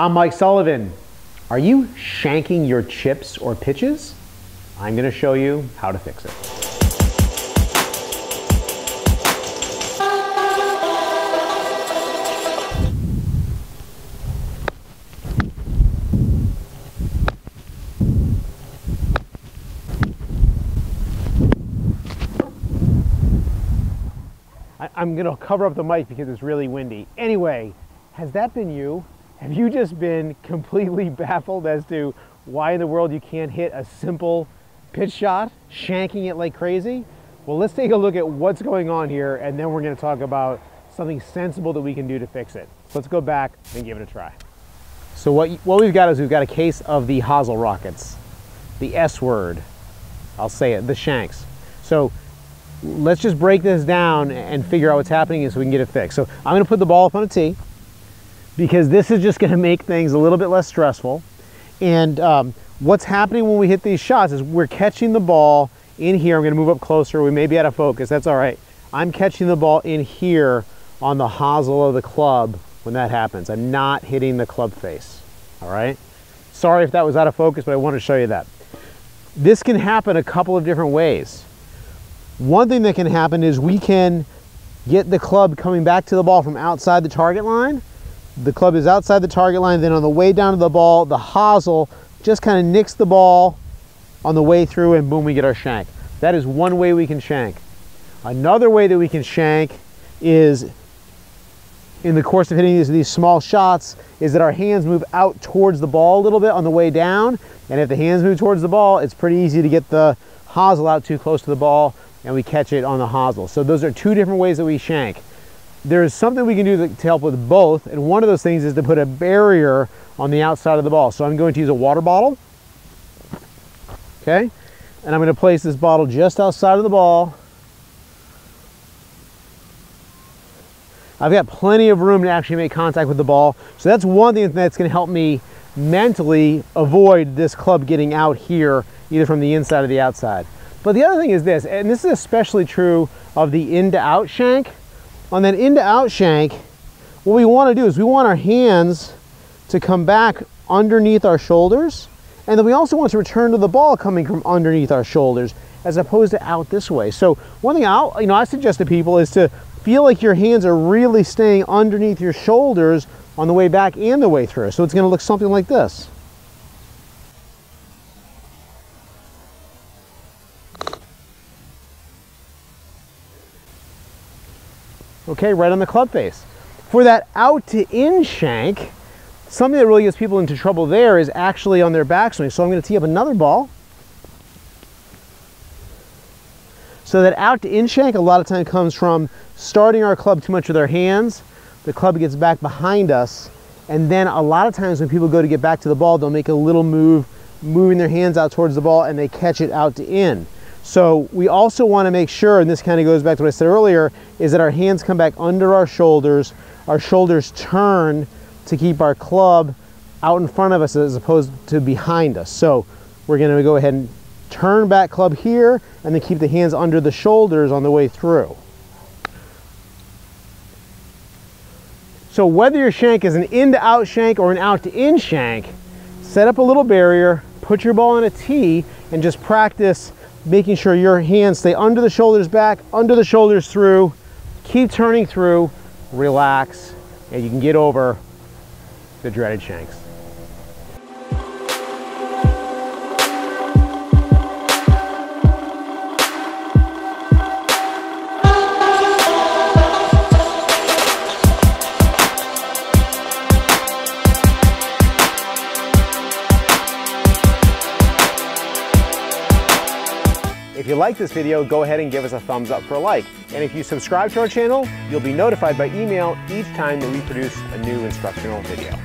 I'm Mike Sullivan. Are you shanking your chips or pitches? I'm going to show you how to fix it. I'm gonna cover up the mic because it's really windy. Anyway, has that been you? Have you just been completely baffled as to why in the world you can't hit a simple pitch shot, shanking it like crazy? Well, let's take a look at what's going on here, and then we're gonna talk about something sensible that we can do to fix it. So let's go back and give it a try. So what we've got is we've got a case of the hosel rockets, the S word, I'll say it, the shanks. So let's just break this down and figure out what's happening so we can get it fixed. So I'm going to put the ball up on a tee because this is just going to make things a little bit less stressful. And what's happening when we hit these shots is we're catching the ball in here. I'm going to move up closer. We may be out of focus. That's all right. I'm catching the ball in here on the hosel of the club when that happens. I'm not hitting the club face. All right. Sorry if that was out of focus, but I want to show you that. This can happen a couple of different ways. One thing that can happen is we can get the club coming back to the ball from outside the target line. The club is outside the target line, then on the way down to the ball, the hosel just kind of nicks the ball on the way through and boom, we get our shank. That is one way we can shank. Another way that we can shank is, in the course of hitting these small shots, is that our hands move out towards the ball a little bit on the way down. And if the hands move towards the ball, it's pretty easy to get the hosel out too close to the ball and we catch it on the hosel. So those are two different ways that we shank. There is something we can do to help with both, and one of those things is to put a barrier on the outside of the ball. So I'm going to use a water bottle, okay? And I'm gonna place this bottle just outside of the ball. I've got plenty of room to actually make contact with the ball. So that's one thing that's gonna help me mentally avoid this club getting out here, either from the inside or the outside. But the other thing is this, and this is especially true of the in-to-out shank. On that in-to-out shank, what we want to do is we want our hands to come back underneath our shoulders, and then we also want to return to the ball coming from underneath our shoulders, as opposed to out this way. So one thing I suggest to people is to feel like your hands are really staying underneath your shoulders on the way back and the way through. So it's going to look something like this. Okay, right on the club face. For that out to in shank, something that really gets people into trouble there is actually on their backswing. So I'm going to tee up another ball. So that out to in shank a lot of time comes from starting our club too much with our hands. The club gets back behind us. And then a lot of times when people go to get back to the ball, they'll make a little move, moving their hands out towards the ball, and they catch it out to in. So we also want to make sure, and this kind of goes back to what I said earlier, is that our hands come back under our shoulders turn to keep our club out in front of us as opposed to behind us. So we're going to go ahead and turn back club here and then keep the hands under the shoulders on the way through. So whether your shank is an in-to-out shank or an out-to-in shank, set up a little barrier, put your ball in a tee, and just practice making sure your hands stay under the shoulders back, under the shoulders through, keep turning through, relax, and you can get over the dreaded shanks. If you like this video, go ahead and give us a thumbs up for a like. And if you subscribe to our channel, you'll be notified by email each time that we produce a new instructional video.